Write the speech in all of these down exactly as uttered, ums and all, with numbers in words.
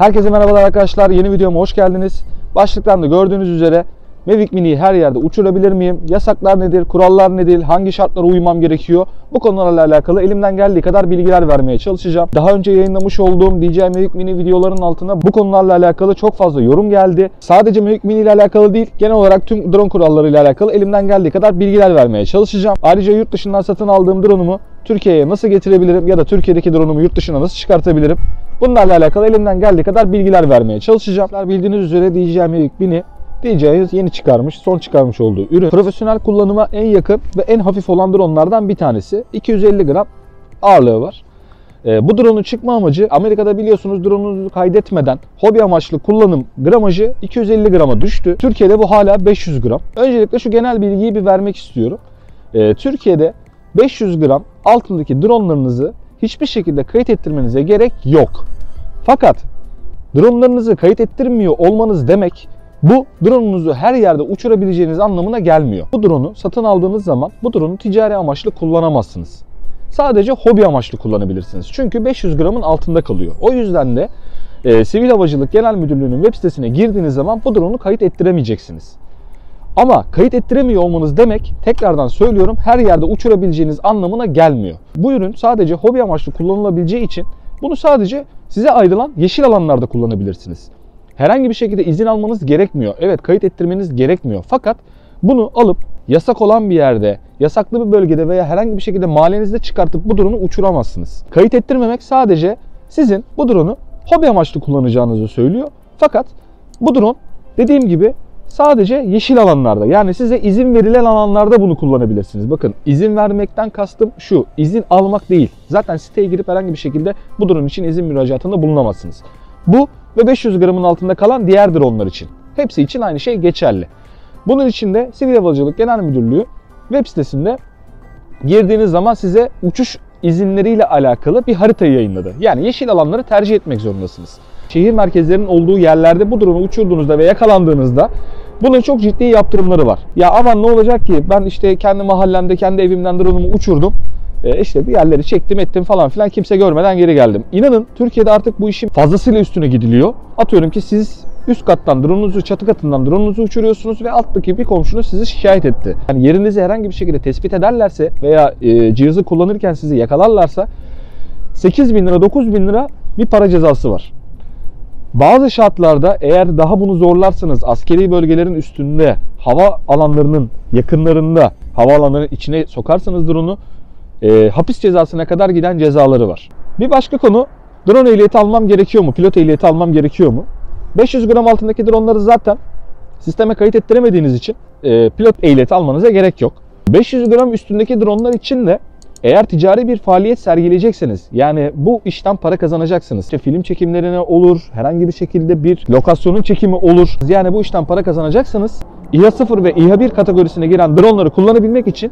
Herkese merhabalar arkadaşlar. Yeni videoma hoş geldiniz. Başlıktan da gördüğünüz üzere Mavic Mini'yi her yerde uçurabilir miyim? Yasaklar nedir? Kurallar nedir? Hangi şartlara uymam gerekiyor? Bu konularla alakalı elimden geldiği kadar bilgiler vermeye çalışacağım. Daha önce yayınlamış olduğum D J I Mavic Mini videolarının altına bu konularla alakalı çok fazla yorum geldi. Sadece Mavic Mini ile alakalı değil, genel olarak tüm drone kuralları ile alakalı elimden geldiği kadar bilgiler vermeye çalışacağım. Ayrıca yurt dışından satın aldığım drone'umu Türkiye'ye nasıl getirebilirim ya da Türkiye'deki drone'umu yurt dışına nasıl çıkartabilirim? Bunlarla alakalı elimden geldiği kadar bilgiler vermeye çalışacağım. Bildiğiniz üzere D J I Mavic Mini D J I yeni çıkarmış, son çıkarmış olduğu ürün. Profesyonel kullanıma en yakın ve en hafif olan dronlardan bir tanesi. iki yüz elli gram ağırlığı var. E, bu drone'un çıkma amacı, Amerika'da biliyorsunuz drone'unuzu kaydetmeden hobi amaçlı kullanım gramajı iki yüz elli grama düştü. Türkiye'de bu hala beş yüz gram. Öncelikle şu genel bilgiyi bir vermek istiyorum. E, Türkiye'de beş yüz gram altındaki drone'larınızı hiçbir şekilde kayıt ettirmenize gerek yok. Fakat drone'larınızı kayıt ettirmiyor olmanız demek, bu drone'unuzu her yerde uçurabileceğiniz anlamına gelmiyor. Bu drone'u satın aldığınız zaman bu drone'u ticari amaçlı kullanamazsınız. Sadece hobi amaçlı kullanabilirsiniz. Çünkü beş yüz gramın altında kalıyor. O yüzden de e, Sivil Havacılık Genel Müdürlüğü'nün web sitesine girdiğiniz zaman bu drone'u kayıt ettiremeyeceksiniz. Ama kayıt ettiremiyor olmanız demek, tekrardan söylüyorum, her yerde uçurabileceğiniz anlamına gelmiyor. Bu ürün sadece hobi amaçlı kullanılabileceği için bunu sadece size ayrılan yeşil alanlarda kullanabilirsiniz. Herhangi bir şekilde izin almanız gerekmiyor. Evet, kayıt ettirmeniz gerekmiyor. Fakat bunu alıp yasak olan bir yerde, yasaklı bir bölgede veya herhangi bir şekilde mahallenizde çıkartıp bu drone'u uçuramazsınız. Kayıt ettirmemek sadece sizin bu drone'u hobi amaçlı kullanacağınızı söylüyor. Fakat bu drone dediğim gibi sadece yeşil alanlarda, yani size izin verilen alanlarda bunu kullanabilirsiniz. Bakın, izin vermekten kastım şu, izin almak değil. Zaten siteye girip herhangi bir şekilde bu drone için izin müracaatında bulunamazsınız. Bu ve beş yüz gramın altında kalan diğer dronlar için. Hepsi için aynı şey geçerli. Bunun için de Sivil Havacılık Genel Müdürlüğü web sitesinde girdiğiniz zaman size uçuş izinleriyle alakalı bir haritayı yayınladı. Yani yeşil alanları tercih etmek zorundasınız. Şehir merkezlerinin olduğu yerlerde bu drone'u uçurduğunuzda ve yakalandığınızda bunun çok ciddi yaptırımları var. Ya aman ne olacak ki, ben işte kendi mahallemde, kendi evimden drone'umu uçurdum, İşte bir yerleri çektim ettim falan filan, kimse görmeden geri geldim. İnanın Türkiye'de artık bu işin fazlasıyla üstüne gidiliyor. Atıyorum ki siz üst kattan drone'unuzu, çatı katından drone'unuzu uçuruyorsunuz ve alttaki bir komşunuz sizi şikayet etti. Yani yerinizi herhangi bir şekilde tespit ederlerse veya e, cihazı kullanırken sizi yakalarlarsa sekiz bin lira, dokuz bin lira bir para cezası var. Bazı şartlarda eğer daha bunu zorlarsanız askeri bölgelerin üstünde, hava alanlarının yakınlarında, hava alanlarının içine sokarsanız drone'u E, hapis cezasına kadar giden cezaları var. Bir başka konu, drone ehliyeti almam gerekiyor mu? Pilot ehliyeti almam gerekiyor mu? beş yüz gram altındaki droneları zaten sisteme kayıt ettiremediğiniz için e, pilot ehliyeti almanıza gerek yok. beş yüz gram üstündeki dronelar için de eğer ticari bir faaliyet sergileyecekseniz, yani bu işten para kazanacaksınız, İşte film çekimlerine olur, herhangi bir şekilde bir lokasyonun çekimi olur, yani bu işten para kazanacaksanız İHA sıfır ve İHA bir kategorisine giren droneları kullanabilmek için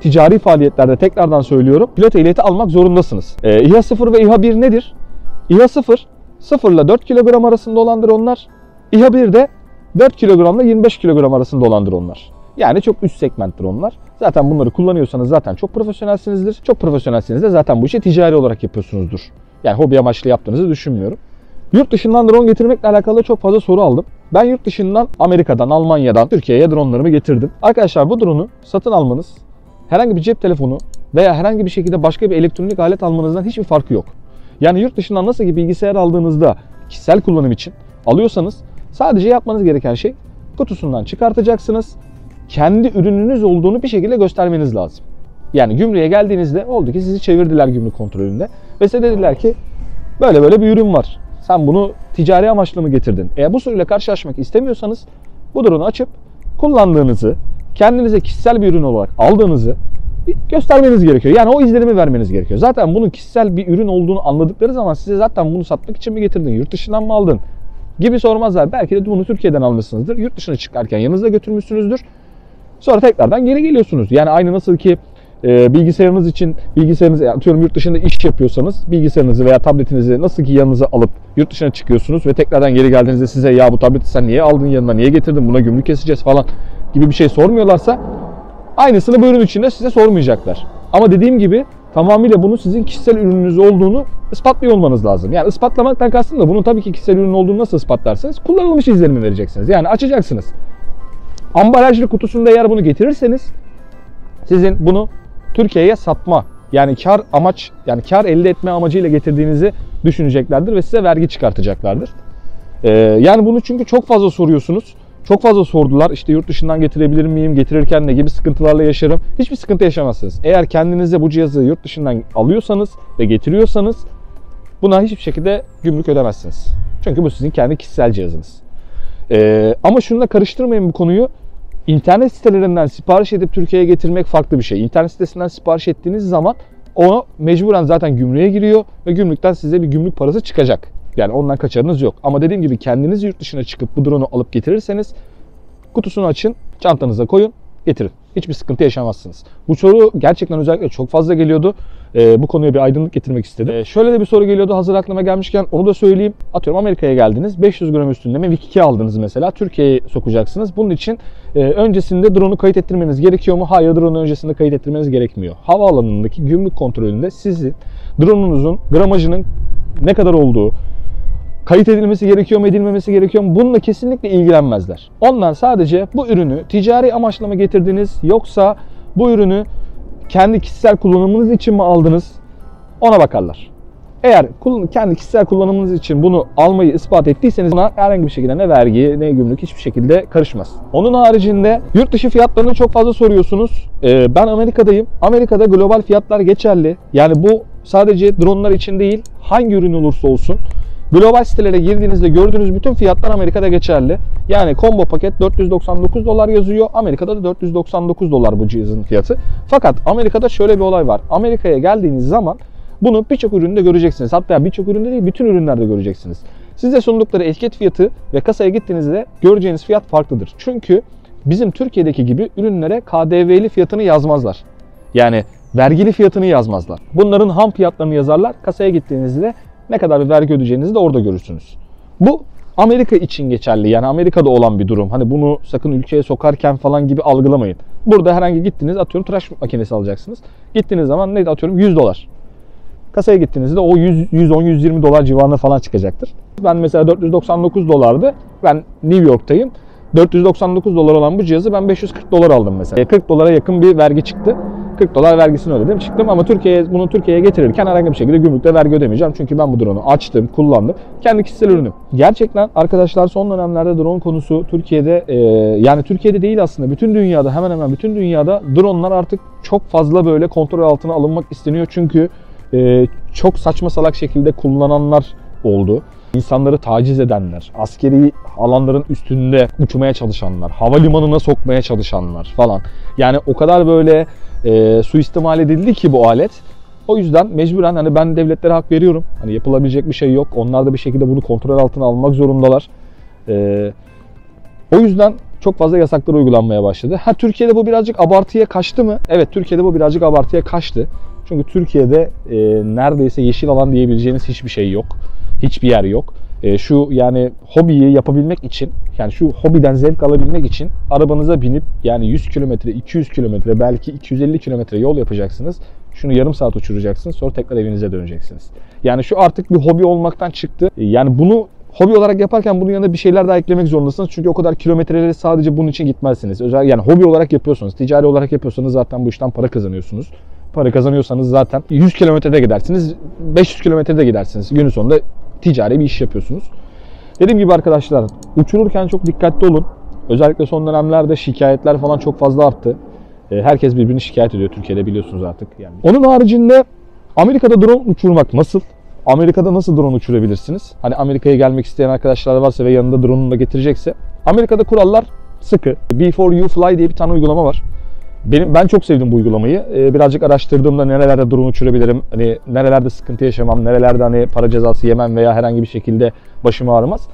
ticari faaliyetlerde, tekrardan söylüyorum, pilot ehliyeti almak zorundasınız. E, İHA sıfır ve İHA bir nedir? İHA sıfır, sıfır ile dört kilogram arasında olan dronlar. İHA bir de dört kilogramla yirmi beş kilogram arasında olan dronlar. Yani çok üst segment dronlar. Zaten bunları kullanıyorsanız zaten çok profesyonelsinizdir. Çok profesyonelsiniz de zaten bu işi ticari olarak yapıyorsunuzdur. Yani hobi amaçlı yaptığınızı düşünmüyorum. Yurt dışından drone getirmekle alakalı çok fazla soru aldım. Ben yurt dışından, Amerika'dan, Almanya'dan Türkiye'ye dronlarımı getirdim. Arkadaşlar, bu drone'u satın almanız herhangi bir cep telefonu veya herhangi bir şekilde başka bir elektronik alet almanızdan hiçbir farkı yok. Yani yurt dışından nasıl ki bilgisayar aldığınızda kişisel kullanım için alıyorsanız, sadece yapmanız gereken şey kutusundan çıkartacaksınız. Kendi ürününüz olduğunu bir şekilde göstermeniz lazım. Yani gümrüğe geldiğinizde oldu ki sizi çevirdiler gümrük kontrolünde ve size dediler ki böyle böyle bir ürün var, sen bunu ticari amaçlı mı getirdin? Eğer bu soruyla karşılaşmak istemiyorsanız bu drone'u açıp kullandığınızı, kendinize kişisel bir ürün olarak aldığınızı göstermeniz gerekiyor. Yani o izlenimi vermeniz gerekiyor. Zaten bunun kişisel bir ürün olduğunu anladıkları zaman size zaten bunu satmak için mi getirdin, yurt dışından mı aldın gibi sormazlar. Belki de bunu Türkiye'den almışsınızdır. Yurt dışına çıkarken yanınızda götürmüşsünüzdür. Sonra tekrardan geri geliyorsunuz. Yani aynı nasıl ki e, bilgisayarınız için, bilgisayarınız, atıyorum yurt dışında iş yapıyorsanız bilgisayarınızı veya tabletinizi nasıl ki yanınıza alıp yurt dışına çıkıyorsunuz ve tekrardan geri geldiğinizde size ya bu tableti sen niye aldın yanına, niye getirdin, buna gümrük keseceğiz falan gibi bir şey sormuyorlarsa, aynısını bu ürün için de size sormayacaklar. Ama dediğim gibi tamamıyla bunun sizin kişisel ürününüz olduğunu ispatlıyor olmanız lazım. Yani ispatlamaktan kastım da bunun tabii ki kişisel ürün olduğunu nasıl ispatlarsınız? Kullanılmış izlenimi vereceksiniz. Yani açacaksınız. Ambalajlı kutusunda eğer bunu getirirseniz sizin bunu Türkiye'ye satma, yani kar amaç, yani kar elde etme amacıyla getirdiğinizi düşüneceklerdir ve size vergi çıkartacaklardır. Ee, yani bunu çünkü çok fazla soruyorsunuz. Çok fazla sordular. İşte yurt dışından getirebilir miyim? Getirirken ne gibi sıkıntılarla yaşarım? Hiçbir sıkıntı yaşamazsınız. Eğer kendinize bu cihazı yurt dışından alıyorsanız ve getiriyorsanız buna hiçbir şekilde gümrük ödemezsiniz. Çünkü bu sizin kendi kişisel cihazınız. Ee, ama şunu da karıştırmayın bu konuyu. İnternet sitelerinden sipariş edip Türkiye'ye getirmek farklı bir şey. İnternet sitesinden sipariş ettiğiniz zaman o mecburen zaten gümrüğe giriyor ve gümrükten size bir gümrük parası çıkacak. Yani ondan kaçarınız yok. Ama dediğim gibi kendiniz yurt dışına çıkıp bu drone'u alıp getirirseniz kutusunu açın, çantanıza koyun, getirin. Hiçbir sıkıntı yaşamazsınız. Bu soru gerçekten özellikle çok fazla geliyordu. Ee, bu konuya bir aydınlık getirmek istedim. Ee, şöyle de bir soru geliyordu hazır aklıma gelmişken, onu da söyleyeyim. Atıyorum Amerika'ya geldiniz, beş yüz gram üstünde Mavic iki aldınız mesela, Türkiye'ye sokacaksınız. Bunun için e, öncesinde drone'u kayıt ettirmeniz gerekiyor mu? Hayır, drone'u öncesinde kayıt ettirmeniz gerekmiyor. Havaalanındaki gümrük kontrolünde sizin drone'unuzun gramajının ne kadar olduğu, kayıt edilmesi gerekiyor mu, edilmemesi gerekiyor mu? Bununla kesinlikle ilgilenmezler. Ondan sadece bu ürünü ticari amaçla mı getirdiniz, yoksa bu ürünü kendi kişisel kullanımınız için mi aldınız, ona bakarlar. Eğer kendi kişisel kullanımınız için bunu almayı ispat ettiyseniz buna herhangi bir şekilde ne vergi ne gümrük hiçbir şekilde karışmaz. Onun haricinde yurt dışı fiyatlarını çok fazla soruyorsunuz. Ee, ben Amerika'dayım. Amerika'da global fiyatlar geçerli. Yani bu sadece dronlar için değil, hangi ürün olursa olsun. Global sitelere girdiğinizde gördüğünüz bütün fiyatlar Amerika'da geçerli. Yani combo paket dört yüz doksan dokuz dolar yazıyor. Amerika'da da dört yüz doksan dokuz dolar bu cihazın fiyatı. Fakat Amerika'da şöyle bir olay var. Amerika'ya geldiğiniz zaman bunu birçok üründe göreceksiniz. Hatta birçok üründe değil, bütün ürünlerde göreceksiniz. Size sundukları etiket fiyatı ve kasaya gittiğinizde göreceğiniz fiyat farklıdır. Çünkü bizim Türkiye'deki gibi ürünlere K D V'li fiyatını yazmazlar. Yani vergili fiyatını yazmazlar. Bunların ham fiyatlarını yazarlar. Kasaya gittiğinizde ne kadar bir vergi ödeyeceğinizi de orada görürsünüz. Bu Amerika için geçerli, yani Amerika'da olan bir durum. Hani bunu sakın ülkeye sokarken falan gibi algılamayın. Burada herhangi gittiniz, atıyorum tıraş makinesi alacaksınız. Gittiğiniz zaman neydi, atıyorum yüz dolar. Kasaya gittiğinizde o yüz on yüz yirmi dolar civarında falan çıkacaktır. Ben mesela dört yüz doksan dokuz dolardı. Ben New York'tayım. dört yüz doksan dokuz dolar olan bu cihazı ben beş yüz kırk dolar aldım mesela. kırk dolara yakın bir vergi çıktı. kırk dolar vergisini ödedim çıktım, ama Türkiye'ye bunu Türkiye'ye getirirken herhangi bir şekilde gümrükte vergi ödemeyeceğim. Çünkü ben bu drone'u açtım, kullandım. Kendi kişisel ürünüm. Gerçekten arkadaşlar son dönemlerde drone konusu Türkiye'de e, yani Türkiye'de değil aslında bütün dünyada, hemen hemen bütün dünyada drone'lar artık çok fazla böyle kontrol altına alınmak isteniyor. Çünkü e, çok saçma salak şekilde kullananlar oldu. İnsanları taciz edenler, askeri alanların üstünde uçmaya çalışanlar, havalimanına sokmaya çalışanlar falan. Yani o kadar böyle e, suistimal edildi ki bu alet. O yüzden mecburen hani ben devletlere hak veriyorum. Hani yapılabilecek bir şey yok. Onlar da bir şekilde bunu kontrol altına almak zorundalar. E, o yüzden çok fazla yasaklar uygulanmaya başladı. Ha, Türkiye'de bu birazcık abartıya kaçtı mı? Evet, Türkiye'de bu birazcık abartıya kaçtı. Çünkü Türkiye'de e, neredeyse yeşil alan diyebileceğiniz hiçbir şey yok. Hiçbir yer yok. E, şu yani hobiyi yapabilmek için, yani şu hobiden zevk alabilmek için arabanıza binip yani yüz kilometre, iki yüz kilometre, belki iki yüz elli kilometre yol yapacaksınız. Şunu yarım saat uçuracaksınız. Sonra tekrar evinize döneceksiniz. Yani şu artık bir hobi olmaktan çıktı. E, yani bunu hobi olarak yaparken bunun yanında bir şeyler daha eklemek zorundasınız. Çünkü o kadar kilometreleri sadece bunun için gitmezsiniz. Özellikle yani hobi olarak yapıyorsanız, ticari olarak yapıyorsanız zaten bu işten para kazanıyorsunuz. Para kazanıyorsanız zaten yüz kilometrede gidersiniz, beş yüz kilometrede gidersiniz. Günün sonunda ticari bir iş yapıyorsunuz. Dediğim gibi arkadaşlar, uçururken çok dikkatli olun. Özellikle son dönemlerde şikayetler falan çok fazla arttı. Herkes birbirini şikayet ediyor Türkiye'de, biliyorsunuz artık. Yani. Onun haricinde Amerika'da drone uçurmak nasıl? Amerika'da nasıl drone uçurabilirsiniz? Hani Amerika'ya gelmek isteyen arkadaşlar varsa ve yanında drone'unu da getirecekse. Amerika'da kurallar sıkı. Before you fly diye bir tane uygulama var. Benim, ben çok sevdim bu uygulamayı. Ee, birazcık araştırdığımda nerelerde drone uçurabilirim, hani nerelerde sıkıntı yaşamam, nerelerde hani para cezası yemem veya herhangi bir şekilde başım ağrımaz.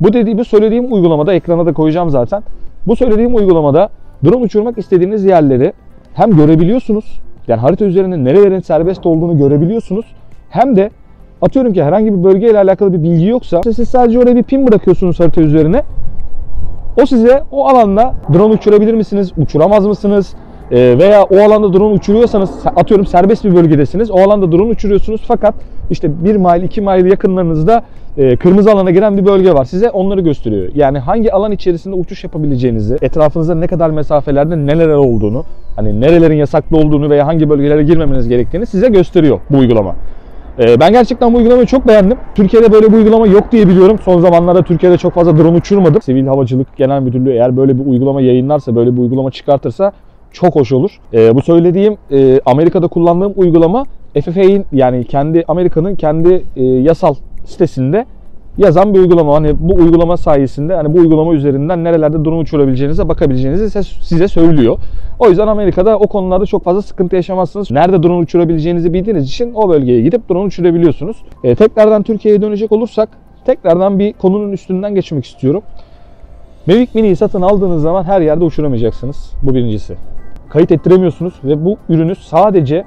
Bu dediğimi söylediğim uygulamada, ekrana da koyacağım zaten. Bu söylediğim uygulamada drone uçurmak istediğiniz yerleri hem görebiliyorsunuz, yani harita üzerinde nerelerin serbest olduğunu görebiliyorsunuz, hem de atıyorum ki herhangi bir bölgeyle alakalı bir bilgi yoksa siz sadece oraya bir pin bırakıyorsunuz harita üzerine. O size o alanda drone uçurabilir misiniz, uçuramaz mısınız, veya o alanda drone uçuruyorsanız, atıyorum serbest bir bölgedesiniz, o alanda drone uçuruyorsunuz fakat işte bir mile iki mile yakınlarınızda kırmızı alana giren bir bölge var, size onları gösteriyor. Yani hangi alan içerisinde uçuş yapabileceğinizi, etrafınızda ne kadar mesafelerde neler olduğunu, hani nerelerin yasaklı olduğunu veya hangi bölgelere girmemeniz gerektiğini size gösteriyor bu uygulama. Ben gerçekten bu uygulamayı çok beğendim. Türkiye'de böyle bir uygulama yok diye biliyorum. Son zamanlarda Türkiye'de çok fazla drone uçurmadım. Sivil Havacılık Genel Müdürlüğü eğer böyle bir uygulama yayınlarsa, böyle bir uygulama çıkartırsa çok hoş olur. E, bu söylediğim e, Amerika'da kullandığım uygulama F F A'in, yani kendi Amerika'nın kendi e, yasal sitesinde yazan bir uygulama. Hani bu uygulama sayesinde, hani bu uygulama üzerinden nerelerde drone uçurabileceğinize bakabileceğinizi size söylüyor. O yüzden Amerika'da o konularda çok fazla sıkıntı yaşamazsınız. Nerede drone uçurabileceğinizi bildiğiniz için o bölgeye gidip drone uçurabiliyorsunuz. E, tekrardan Türkiye'ye dönecek olursak, tekrardan bir konunun üstünden geçmek istiyorum. Mavic Mini'yi satın aldığınız zaman her yerde uçuramayacaksınız. Bu birincisi. Kayıt ettiremiyorsunuz ve bu ürünü sadece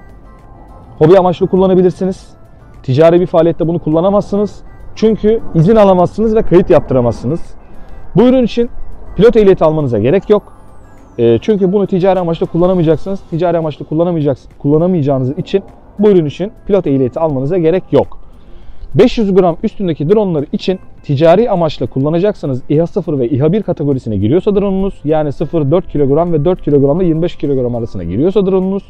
hobi amaçlı kullanabilirsiniz. Ticari bir faaliyette bunu kullanamazsınız. Çünkü izin alamazsınız ve kayıt yaptıramazsınız. Bu ürün için pilot ehliyeti almanıza gerek yok. E, çünkü bunu ticari amaçla kullanamayacaksınız. Ticari amaçla kullanamayacaksınız, kullanamayacağınız için bu ürün için pilot ehliyeti almanıza gerek yok. beş yüz gram üstündeki dronları için ticari amaçla kullanacaksanız İHA sıfır ve İHA bir kategorisine giriyorsa dronunuz, yani sıfır dört kilogram ve dört kilogramla yirmi beş kilogram arasına giriyorsa dronunuz,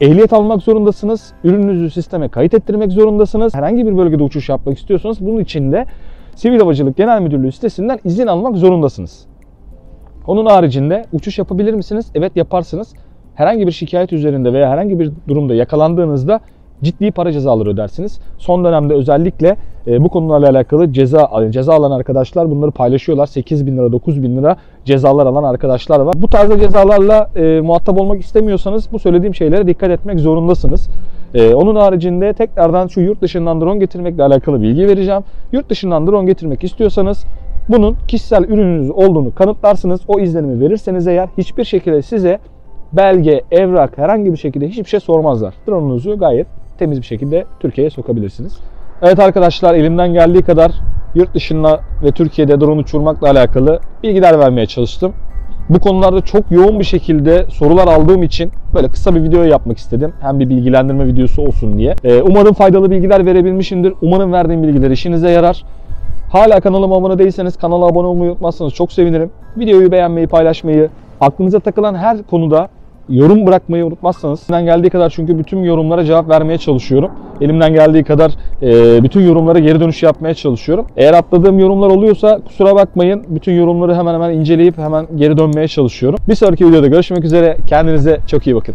ehliyet almak zorundasınız, ürününüzü sisteme kayıt ettirmek zorundasınız. Herhangi bir bölgede uçuş yapmak istiyorsanız bunun için de Sivil Havacılık Genel Müdürlüğü sitesinden izin almak zorundasınız. Onun haricinde uçuş yapabilir misiniz? Evet, yaparsınız. Herhangi bir şikayet üzerinde veya herhangi bir durumda yakalandığınızda ciddi para cezaları ödersiniz. Son dönemde özellikle e, bu konularla alakalı ceza ceza alan arkadaşlar bunları paylaşıyorlar. sekiz bin lira, dokuz bin lira cezalar alan arkadaşlar var. Bu tarzda cezalarla e, muhatap olmak istemiyorsanız bu söylediğim şeylere dikkat etmek zorundasınız. E, onun haricinde tekrardan şu yurt dışından drone getirmekle alakalı bilgi vereceğim. Yurt dışından drone getirmek istiyorsanız bunun kişisel ürününüz olduğunu kanıtlarsınız. O izlenimi verirseniz eğer hiçbir şekilde size belge, evrak, herhangi bir şekilde hiçbir şey sormazlar. Drone'unuzu gayet temiz bir şekilde Türkiye'ye sokabilirsiniz. Evet arkadaşlar, elimden geldiği kadar yurt dışında ve Türkiye'de drone uçurmakla alakalı bilgiler vermeye çalıştım. Bu konularda çok yoğun bir şekilde sorular aldığım için böyle kısa bir video yapmak istedim. Hem bir bilgilendirme videosu olsun diye. Ee, umarım faydalı bilgiler verebilmişimdir. Umarım verdiğim bilgiler işinize yarar. Hala kanalıma abone değilseniz kanala abone olmayı unutmazsanız çok sevinirim. Videoyu beğenmeyi, paylaşmayı, aklınıza takılan her konuda yorum bırakmayı unutmazsanız. Elimden geldiği kadar, çünkü bütün yorumlara cevap vermeye çalışıyorum. Elimden geldiği kadar e, bütün yorumlara geri dönüş yapmaya çalışıyorum. Eğer atladığım yorumlar oluyorsa kusura bakmayın. Bütün yorumları hemen hemen inceleyip hemen geri dönmeye çalışıyorum. Bir sonraki videoda görüşmek üzere. Kendinize çok iyi bakın.